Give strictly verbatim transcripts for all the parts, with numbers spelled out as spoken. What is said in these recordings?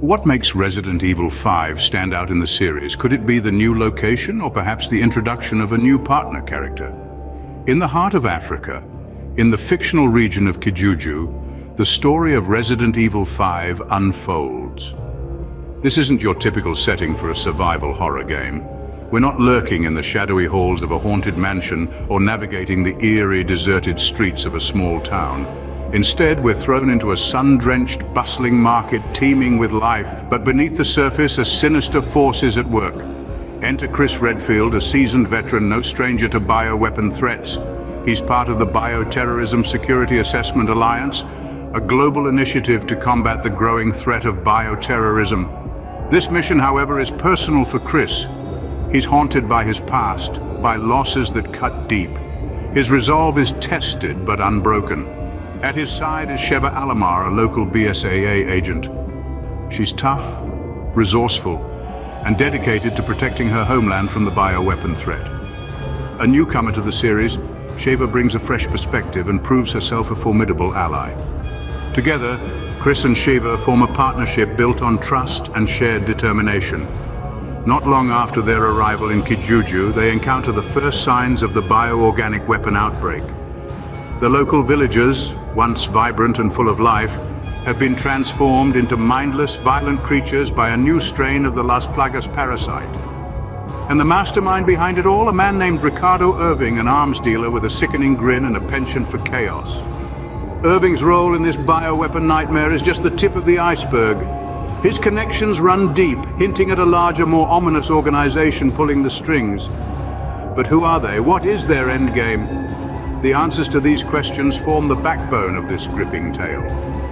What makes Resident Evil five stand out in the series? Could it be the new location or perhaps the introduction of a new partner character? In the heart of Africa, in the fictional region of Kijuju, the story of Resident Evil five unfolds. This isn't your typical setting for a survival horror game. We're not lurking in the shadowy halls of a haunted mansion or navigating the eerie, deserted streets of a small town. Instead, we're thrown into a sun-drenched, bustling market teeming with life, but beneath the surface, a sinister force is at work. Enter Chris Redfield, a seasoned veteran, no stranger to bioweapon threats. He's part of the Bioterrorism Security Assessment Alliance, a global initiative to combat the growing threat of bioterrorism. This mission, however, is personal for Chris. He's haunted by his past, by losses that cut deep. His resolve is tested but unbroken. At his side is Sheva Alomar, a local B S A A agent. She's tough, resourceful, and dedicated to protecting her homeland from the bioweapon threat. A newcomer to the series, Sheva brings a fresh perspective and proves herself a formidable ally. Together, Chris and Sheva form a partnership built on trust and shared determination. Not long after their arrival in Kijuju, they encounter the first signs of the bioorganic weapon outbreak. The local villagers, once vibrant and full of life, have been transformed into mindless, violent creatures by a new strain of the Las Plagas parasite. And the mastermind behind it all, a man named Ricardo Irving, an arms dealer with a sickening grin and a penchant for chaos. Irving's role in this bioweapon nightmare is just the tip of the iceberg. His connections run deep, hinting at a larger, more ominous organization pulling the strings. But who are they? What is their endgame? The answers to these questions form the backbone of this gripping tale.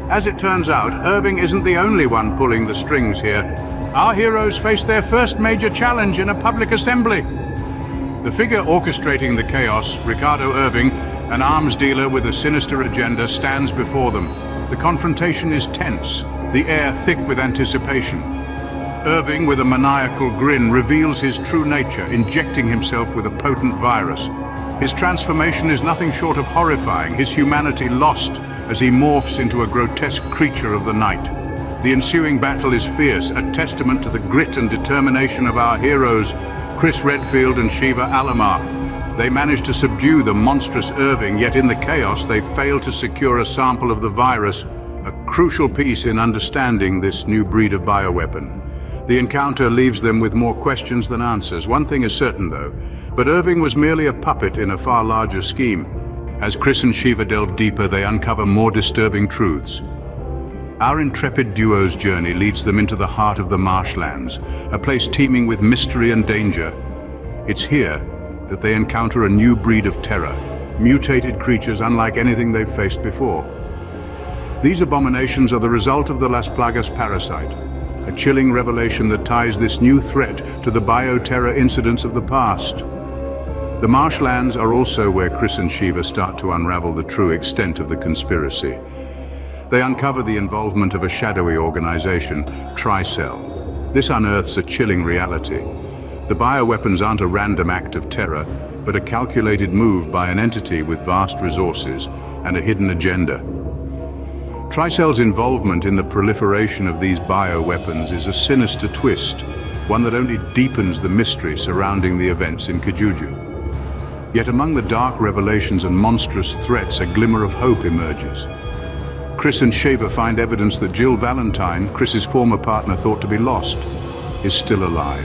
As it turns out, Irving isn't the only one pulling the strings here. Our heroes face their first major challenge in a public assembly. The figure orchestrating the chaos, Ricardo Irving, an arms dealer with a sinister agenda, stands before them. The confrontation is tense, the air thick with anticipation. Irving, with a maniacal grin, reveals his true nature, injecting himself with a potent virus. His transformation is nothing short of horrifying, his humanity lost as he morphs into a grotesque creature of the night. The ensuing battle is fierce, a testament to the grit and determination of our heroes, Chris Redfield and Sheva Alomar. They manage to subdue the monstrous Irving, yet in the chaos they fail to secure a sample of the virus, a crucial piece in understanding this new breed of bioweapon. The encounter leaves them with more questions than answers. One thing is certain, though, but Irving was merely a puppet in a far larger scheme. As Chris and Sheva delve deeper, they uncover more disturbing truths. Our intrepid duo's journey leads them into the heart of the marshlands, a place teeming with mystery and danger. It's here that they encounter a new breed of terror, mutated creatures unlike anything they've faced before. These abominations are the result of the Las Plagas parasite, a chilling revelation that ties this new threat to the bioterror incidents of the past. The marshlands are also where Chris and Sheva start to unravel the true extent of the conspiracy. They uncover the involvement of a shadowy organization, Tricell. This unearths a chilling reality. The bioweapons aren't a random act of terror, but a calculated move by an entity with vast resources and a hidden agenda. Tricell's involvement in the proliferation of these bioweapons is a sinister twist, one that only deepens the mystery surrounding the events in Kijuju. Yet among the dark revelations and monstrous threats, a glimmer of hope emerges. Chris and Sheva find evidence that Jill Valentine, Chris's former partner thought to be lost, is still alive.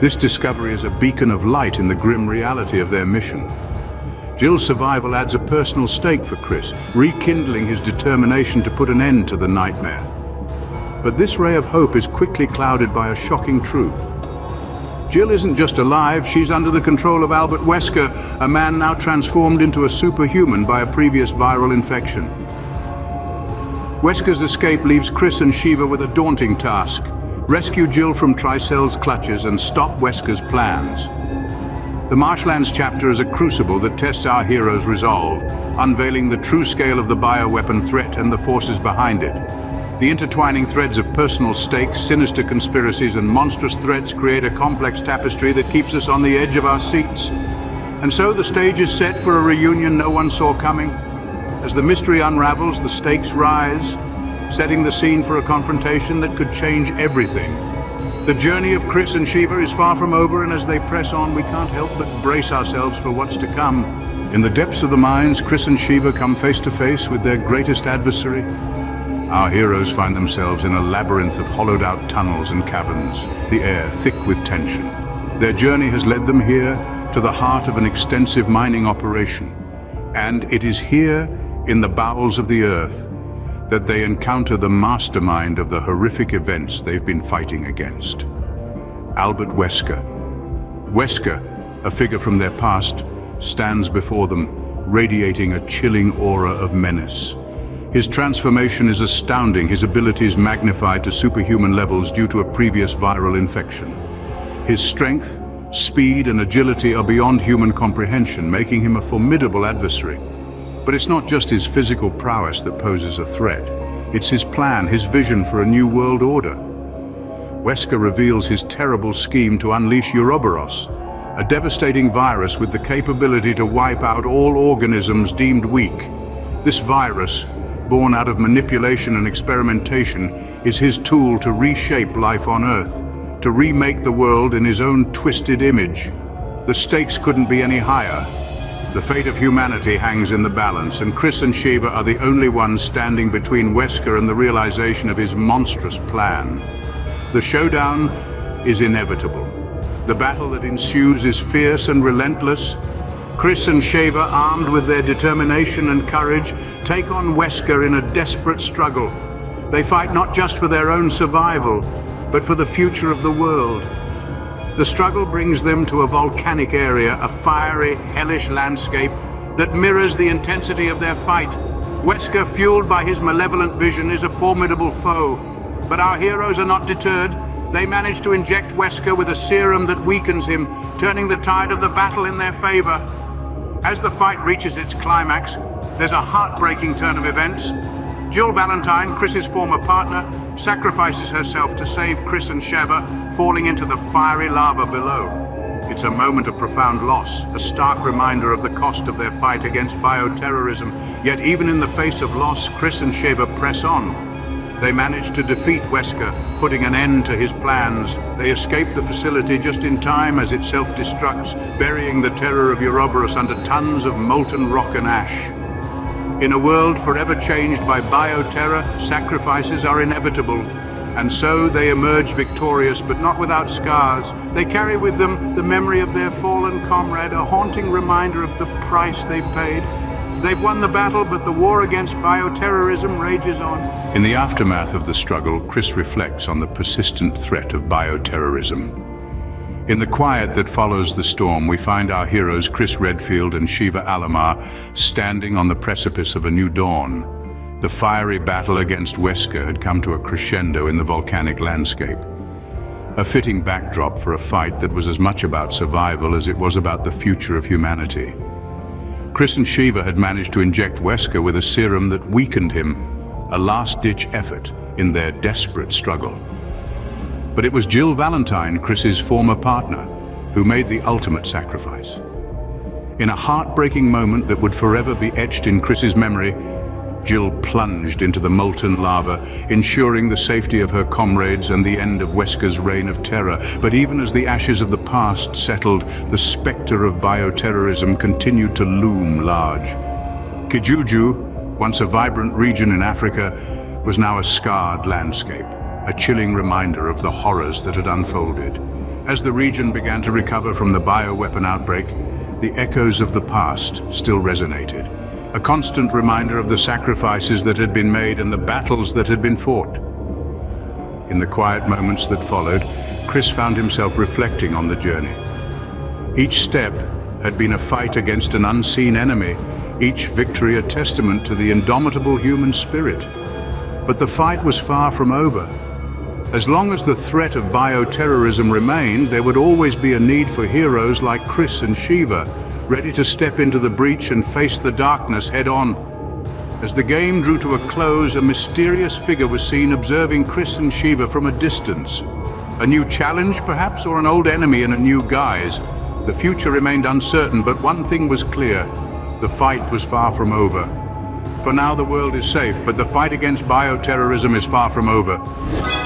This discovery is a beacon of light in the grim reality of their mission. Jill's survival adds a personal stake for Chris, rekindling his determination to put an end to the nightmare. But this ray of hope is quickly clouded by a shocking truth. Jill isn't just alive, she's under the control of Albert Wesker, a man now transformed into a superhuman by a previous viral infection. Wesker's escape leaves Chris and Sheva with a daunting task: rescue Jill from Tricell's clutches and stop Wesker's plans. The Marshlands chapter is a crucible that tests our heroes' resolve, unveiling the true scale of the bioweapon threat and the forces behind it. The intertwining threads of personal stakes, sinister conspiracies, and monstrous threats create a complex tapestry that keeps us on the edge of our seats. And so the stage is set for a reunion no one saw coming. As the mystery unravels, the stakes rise. setting the scene for a confrontation that could change everything. The journey of Chris and Sheva is far from over, and as they press on, we can't help but brace ourselves for what's to come. In the depths of the mines, Chris and Sheva come face to face with their greatest adversary. Our heroes find themselves in a labyrinth of hollowed-out tunnels and caverns, the air thick with tension. Their journey has led them here, to the heart of an extensive mining operation. And it is here, in the bowels of the earth, that they encounter the mastermind of the horrific events they've been fighting against. Albert Wesker. Wesker, a figure from their past, stands before them, radiating a chilling aura of menace. His transformation is astounding, his abilities magnified to superhuman levels due to a previous viral infection. His strength, speed, and agility are beyond human comprehension, making him a formidable adversary. But it's not just his physical prowess that poses a threat. It's his plan, his vision for a new world order. Wesker reveals his terrible scheme to unleash Uroboros, a devastating virus with the capability to wipe out all organisms deemed weak. This virus, born out of manipulation and experimentation, is his tool to reshape life on Earth, to remake the world in his own twisted image. The stakes couldn't be any higher. The fate of humanity hangs in the balance, and Chris and Sheva are the only ones standing between Wesker and the realization of his monstrous plan. The showdown is inevitable. The battle that ensues is fierce and relentless. Chris and Sheva, armed with their determination and courage, take on Wesker in a desperate struggle. They fight not just for their own survival, but for the future of the world. The struggle brings them to a volcanic area, a fiery, hellish landscape that mirrors the intensity of their fight. Wesker, fueled by his malevolent vision, is a formidable foe. But our heroes are not deterred. They manage to inject Wesker with a serum that weakens him, turning the tide of the battle in their favor. As the fight reaches its climax, there's a heartbreaking turn of events. Jill Valentine, Chris's former partner, sacrifices herself to save Chris and Sheva, falling into the fiery lava below. It's a moment of profound loss, a stark reminder of the cost of their fight against bioterrorism. Yet even in the face of loss, Chris and Sheva press on. They manage to defeat Wesker, putting an end to his plans. They escape the facility just in time as it self-destructs, burying the terror of Uroboros under tons of molten rock and ash. In a world forever changed by bioterror, sacrifices are inevitable. And so they emerge victorious, but not without scars. They carry with them the memory of their fallen comrade, a haunting reminder of the price they've paid. They've won the battle, but the war against bioterrorism rages on. In the aftermath of the struggle, Chris reflects on the persistent threat of bioterrorism. In the quiet that follows the storm, we find our heroes Chris Redfield and Sheva Alomar standing on the precipice of a new dawn. The fiery battle against Wesker had come to a crescendo in the volcanic landscape. A fitting backdrop for a fight that was as much about survival as it was about the future of humanity. Chris and Sheva had managed to inject Wesker with a serum that weakened him, a last-ditch effort in their desperate struggle. But it was Jill Valentine, Chris's former partner, who made the ultimate sacrifice. In a heartbreaking moment that would forever be etched in Chris's memory, Jill plunged into the molten lava, ensuring the safety of her comrades and the end of Wesker's reign of terror. But even as the ashes of the past settled, the specter of bioterrorism continued to loom large. Kijuju, once a vibrant region in Africa, was now a scarred landscape, a chilling reminder of the horrors that had unfolded. As the region began to recover from the bioweapon outbreak, the echoes of the past still resonated. A constant reminder of the sacrifices that had been made and the battles that had been fought. In the quiet moments that followed, Chris found himself reflecting on the journey. Each step had been a fight against an unseen enemy, each victory a testament to the indomitable human spirit. But the fight was far from over. As long as the threat of bioterrorism remained, there would always be a need for heroes like Chris and Sheva, ready to step into the breach and face the darkness head-on. As the game drew to a close, a mysterious figure was seen observing Chris and Sheva from a distance. A new challenge, perhaps, or an old enemy in a new guise. The future remained uncertain, but one thing was clear. The fight was far from over. For now, the world is safe, but the fight against bioterrorism is far from over.